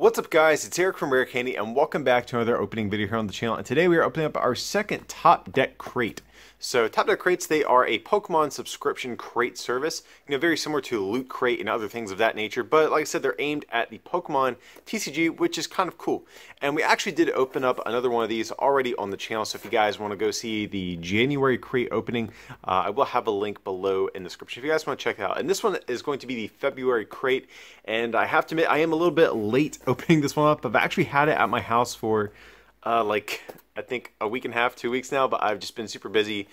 What's up guys, it's Eric from Rare Candy and welcome back to another opening video here on the channel. And today we are opening up our second Top Deck Crate. So Top Deck Crates, they are a Pokemon subscription crate service, very similar to Loot Crate and other things of that nature. But like I said, they're aimed at the Pokemon TCG, which is kind of cool. And we actually did open up another one of these already on the channel. So if you guys want to go see the January crate opening, I will have a link below in the description if you guys want to check it out. And this one is going to be the February crate. And I have to admit, I am a little bit late opening this one up. I've actually had it at my house for like I think a week and a half, 2 weeks now, but I've just been super busy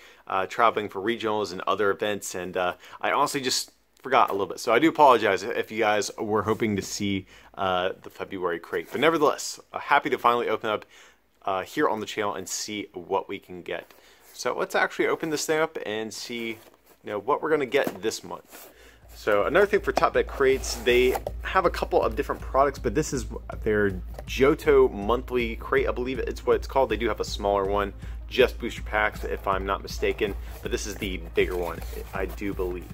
traveling for regionals and other events, and I honestly just forgot a little bit. So I do apologize if you guys were hoping to see the February crate, but nevertheless, happy to finally open up here on the channel and see what we can get. So let's actually open this thing up and see what we're gonna get this month. So another thing for Top Deck Crates, they have a couple of different products, but this is their Johto monthly crate, I believe it's what it's called. They do have a smaller one, just booster packs if I'm not mistaken, but this is the bigger one, I do believe.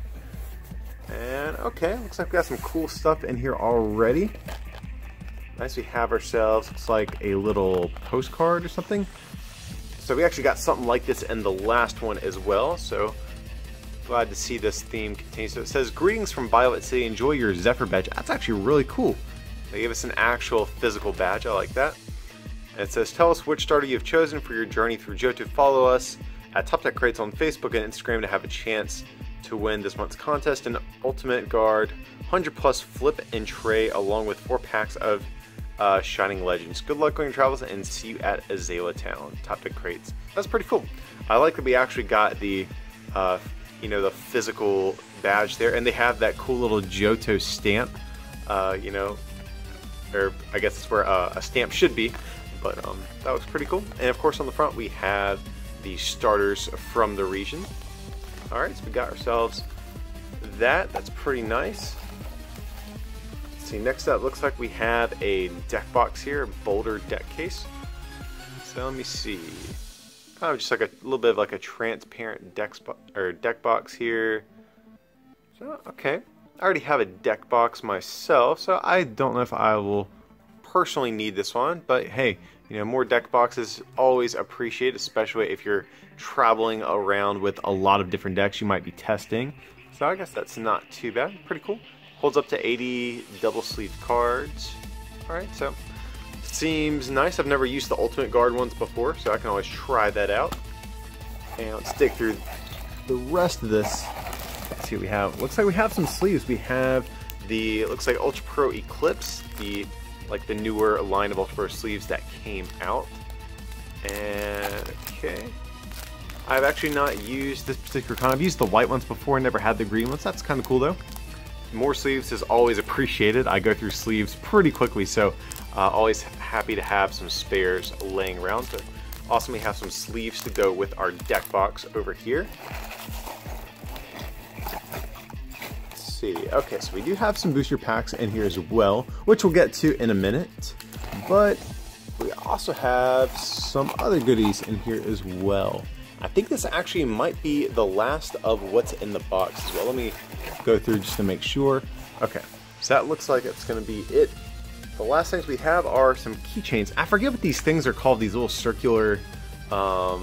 And okay, looks like we got some cool stuff in here already. Nice, we have ourselves, looks like a little postcard or something. So we actually got something like this in the last one as well, so glad to see this theme continue. So it says, greetings from Violet City, enjoy your Zephyr badge. That's actually really cool. They gave us an actual physical badge, I like that. And it says, tell us which starter you've chosen for your journey through Johto. Follow us at Top Deck Crates on Facebook and Instagram to have a chance to win this month's contest. An Ultimate Guard, 100 plus flip and tray, along with 4 packs of Shining Legends. Good luck on your travels and see you at Azalea Town. Top Deck Crates. That's pretty cool. I like that we actually got the the physical badge there, and they have that cool little Johto stamp, or I guess it's where a stamp should be, but that was pretty cool. And of course on the front we have the starters from the region. Alright, so we got ourselves that, that's pretty nice. Let's see, next up looks like we have a deck box here, a Boulder deck case. So let me see. Kind of just like a little bit of like a transparent deck box here. So, okay. I already have a deck box myself, so I don't know if I will personally need this one. But hey, more deck boxes always appreciated, especially if you're traveling around with a lot of different decks you might be testing. So I guess that's not too bad. Pretty cool. Holds up to 80 double-sleeved cards. All right, so seems nice. I've never used the Ultimate Guard ones before, so I can always try that out. And let's dig through the rest of this. Let's see what we have. Looks like we have some sleeves. We have the, it looks like Ultra Pro Eclipse, the newer line of Ultra Pro sleeves that came out. And okay, I've actually not used this particular kind. I've used the white ones before. I never had the green ones. That's kind of cool though. More sleeves is always appreciated. I go through sleeves pretty quickly, so always happy to have some spares laying around. So awesome, we have some sleeves to go with our deck box over here. Let's see. Okay, so we do have some booster packs in here as well, which we'll get to in a minute. But we also have some other goodies in here as well. I think this actually might be the last of what's in the box as well. Let me go through just to make sure. Okay, so that looks like it's going to be it. The last things we have are some keychains. I forget what these things are called, these little circular pegs,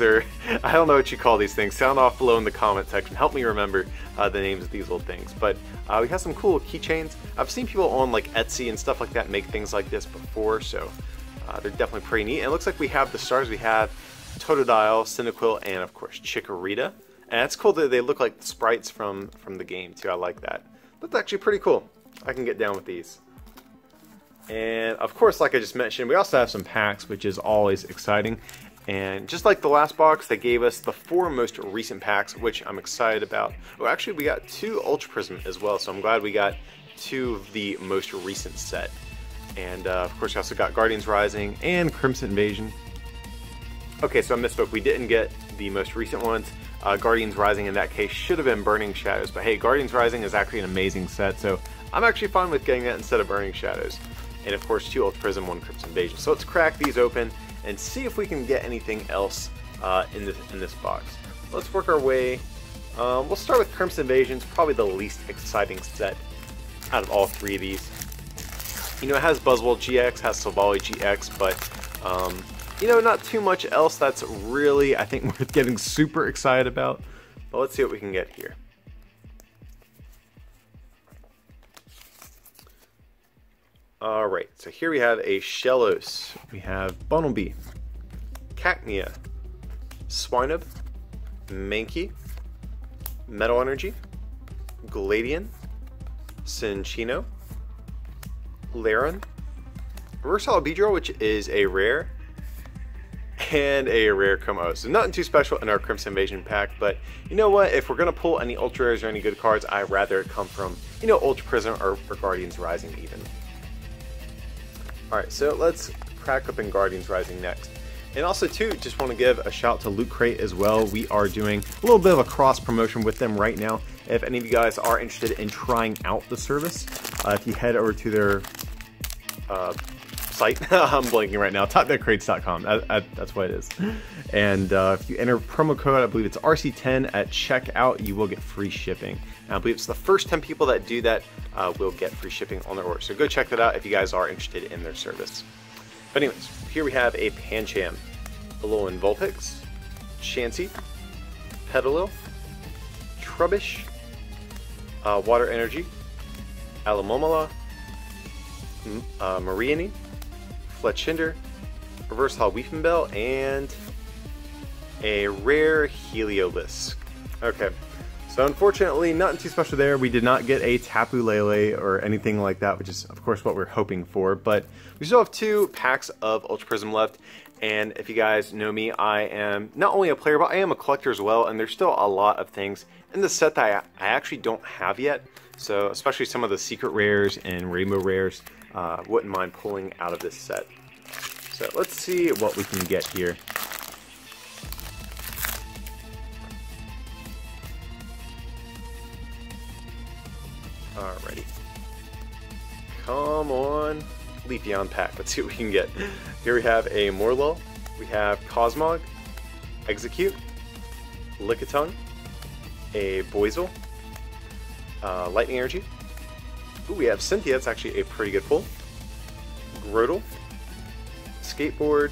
or I don't know what you call these things. Sound off below in the comment section. Help me remember the names of these little things. But we have some cool keychains. I've seen people on like Etsy and stuff like that make things like this before, so they're definitely pretty neat. And it looks like we have the stars. We have Totodile, Cyndaquil, and of course Chikorita. And it's cool that they look like the sprites from the game too. I like that. That's actually pretty cool. I can get down with these. And of course, like I just mentioned, we also have some packs, which is always exciting. And just like the last box, they gave us the 4 most recent packs, which I'm excited about. Oh, actually, we got 2 Ultra Prism as well, so I'm glad we got 2 of the most recent set. And of course, we also got Guardians Rising and Crimson Invasion. Okay, so I misspoke. We didn't get the most recent ones. Guardians Rising in that case should have been Burning Shadows, but hey, Guardians Rising is actually an amazing set, so I'm actually fine with getting that instead of Burning Shadows. And of course, 2 Ultra Prism, 1 Crimson Invasion. So let's crack these open and see if we can get anything else in this box. Let's work our way. We'll start with Crimson Invasion. It's probably the least exciting set. out of all three of these. You know, it has Buzzwole GX, has Sylveon GX, but, you know, not too much else that's really, I think, worth getting super excited about. But let's see what we can get here. Alright, so here we have a Shellos, we have Bunnelby, Cacnea, Swinub, Mankey, Metal Energy, Gladion, Cinccino, Laren, Reverse Albedril, which is a rare, and a rare Camo. So nothing too special in our Crimson Invasion pack, but you know what, if we're going to pull any ultra rares or any good cards, I'd rather it come from, you know, Ultra Prism or Guardians Rising even. Alright, so let's crack up in Guardians Rising next. And also too, just want to give a shout to Loot Crate as well. We are doing a little bit of a cross promotion with them right now. If any of you guys are interested in trying out the service, if you head over to their site, I'm blanking right now, topdeckcrates.com, that's what it is. And if you enter promo code, I believe it's RC10 at checkout, you will get free shipping. And I believe it's the first 10 people that do that will get free shipping on their order. So go check that out if you guys are interested in their service. But anyways, here we have a Pancham, a little Vulpix, Chansey, Petalil, Trubbish, Water Energy, Alamomola, Mariani, Fletchinder, Reverse Halweefenbell Bell, and a rare Heliolisk. Okay, so unfortunately, nothing too special there. We did not get a Tapu Lele or anything like that, which is of course what we're hoping for, but we still have two packs of Ultra Prism left. And if you guys know me, I am not only a player, but I am a collector as well, and there's still a lot of things in the set that I actually don't have yet. So especially some of the secret rares and rainbow rares, wouldn't mind pulling out of this set. So let's see what we can get here. Alrighty. Come on. Leafeon pack. Let's see what we can get. Here we have a Morlul. We have Cosmog, Execute, Lickitung, a Boizel, Lightning Energy. Ooh, we have Cynthia. That's actually a pretty good pull. Groudon, Skateboard.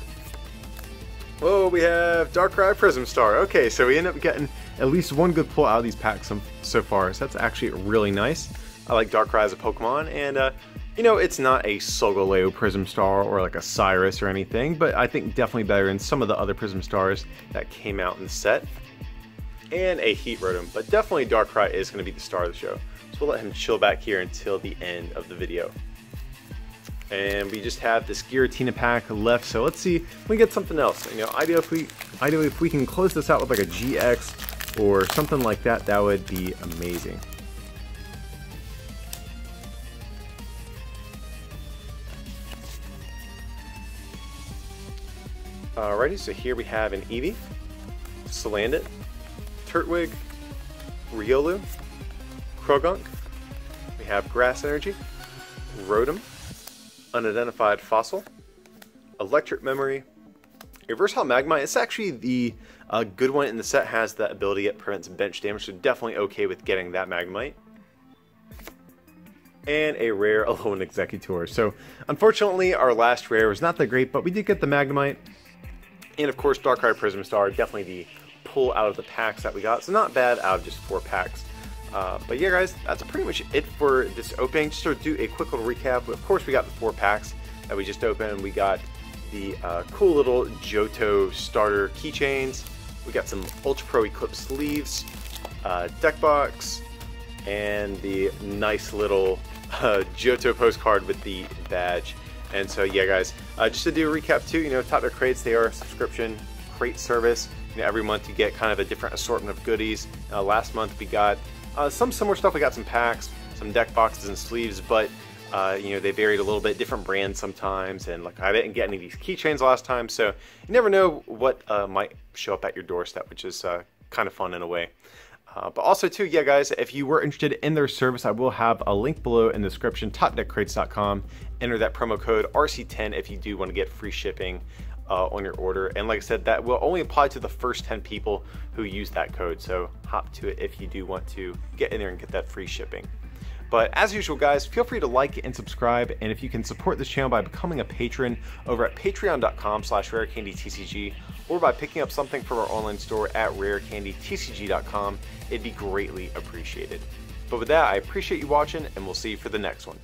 Oh, we have Darkrai Prism Star. Okay, so we end up getting at least one good pull out of these packs so far. So that's actually really nice. I like Darkrai as a Pokemon, and you know, it's not a Solgaleo Prism Star or like a Cyrus or anything, but I think definitely better than some of the other Prism Stars that came out in the set. And a Heat Rotom, but definitely Darkrai is going to be the star of the show. So we'll let him chill back here until the end of the video. And we just have this Giratina pack left, so let's see if we can get something else. You know, ideally if we can close this out with like a GX or something like that, that would be amazing. Alrighty, so here we have an Eevee, Salandit, Turtwig, Riolu, Krogunk, we have Grass Energy, Rotom, Unidentified Fossil, Electric Memory, Reverse Hall Magmite. It's actually the good one in the set, has that ability that prevents bench damage, so definitely okay with getting that Magmite. And a rare Alolan Executor. So unfortunately our last rare was not that great, but we did get the Magnemite. And of course Darkrai Prism Star, definitely the pull out of the packs that we got. So not bad out of just four packs. But yeah guys, that's pretty much it for this opening. Just to do a quick little recap, of course we got the four packs that we just opened. We got the cool little Johto starter keychains. We got some Ultra Pro Eclipse sleeves, deck box, and the nice little Johto postcard with the badge. And so yeah guys, just to do a recap too, you know, Top Deck Crates, they are a subscription crate service. You know, every month you get kind of a different assortment of goodies. Last month we got some similar stuff. We got some packs, some deck boxes and sleeves, but you know, they varied a little bit, different brands sometimes, and like I didn't get any of these keychains last time, so you never know what might show up at your doorstep, which is kind of fun in a way. But also too, yeah guys, if you were interested in their service, I will have a link below in the description, topdeckcrates.com. Enter that promo code RC10 if you do want to get free shipping on your order. And like I said, that will only apply to the first 10 people who use that code. So hop to it if you do want to get in there and get that free shipping. But as usual, guys, feel free to like and subscribe, and if you can support this channel by becoming a patron over at patreon.com/rarecandytcg or by picking up something from our online store at rarecandytcg.com, it'd be greatly appreciated. But with that, I appreciate you watching, and we'll see you for the next one.